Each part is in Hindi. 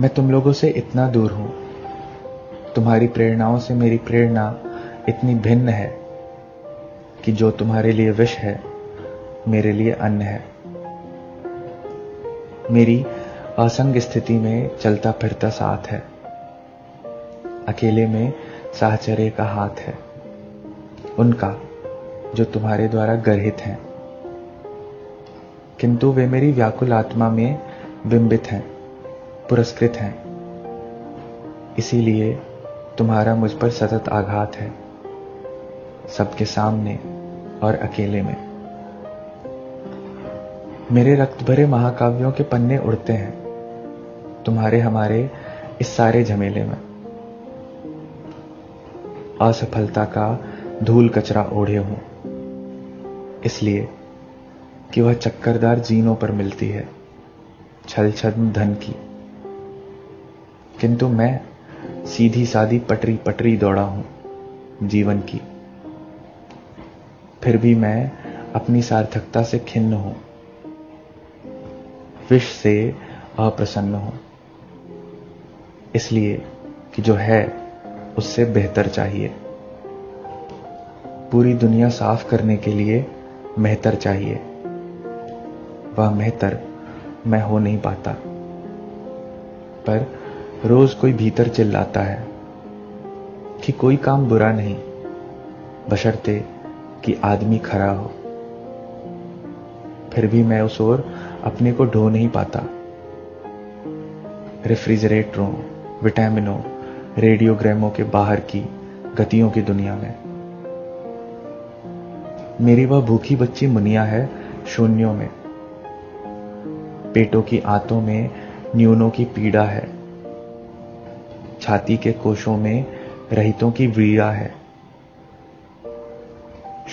मैं तुम लोगों से इतना दूर हूं, तुम्हारी प्रेरणाओं से मेरी प्रेरणा इतनी भिन्न है कि जो तुम्हारे लिए विष है मेरे लिए अन्न है। मेरी असंग स्थिति में चलता फिरता साथ है, अकेले में साहचर्य का हाथ है उनका जो तुम्हारे द्वारा गर्हित हैं, किंतु वे मेरी व्याकुल आत्मा में बिंबित हैं, पुरस्कृत हैं। इसीलिए तुम्हारा मुझ पर सतत आघात है, सबके सामने और अकेले में। मेरे रक्त भरे महाकाव्यों के पन्ने उड़ते हैं तुम्हारे हमारे इस सारे झमेले में। असफलता का धूल कचरा ओढ़े हूं, इसलिए कि वह चक्करदार जीनों पर मिलती है छल छद्म धन की, किंतु मैं सीधी सादी पटरी पटरी दौड़ा हूं जीवन की। फिर भी मैं अपनी सार्थकता से खिन्न हूं, विष से अप्रसन्न हूं, इसलिए कि जो है उससे बेहतर चाहिए। पूरी दुनिया साफ करने के लिए मेहतर चाहिए, वह मेहतर मैं हो नहीं पाता। पर रोज कोई भीतर चिल्लाता है कि कोई काम बुरा नहीं, बशर्ते कि आदमी खरा हो। फिर भी मैं उस ओर अपने को ढो नहीं पाता। रेफ्रिजरेटरों, विटामिनों, रेडियोग्रामों के बाहर की गतियों की दुनिया में मेरी वह भूखी बच्ची मुनिया है शून्यों में। पेटों की आंतों में न्यूनों की पीड़ा है, छाती के कोशों में रहितों की वीड़ा है।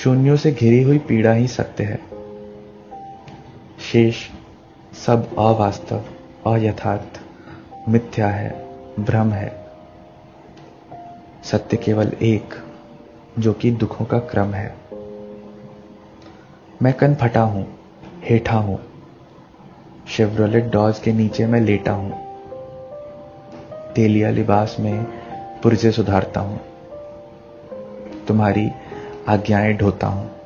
शून्यों से घिरी हुई पीड़ा ही सत्य है, शेष सब अवास्तव, अयथार्थ, मिथ्या है, भ्रम है। सत्य केवल एक, जो कि दुखों का क्रम है। मैं कन फटा हूं, हेठा हूं, शेवरोलेट डॉज के नीचे मैं लेटा हूं, तेलिया लिबास में पुर्जे सुधारता हूं, तुम्हारी आज्ञाएं ढोता हूं।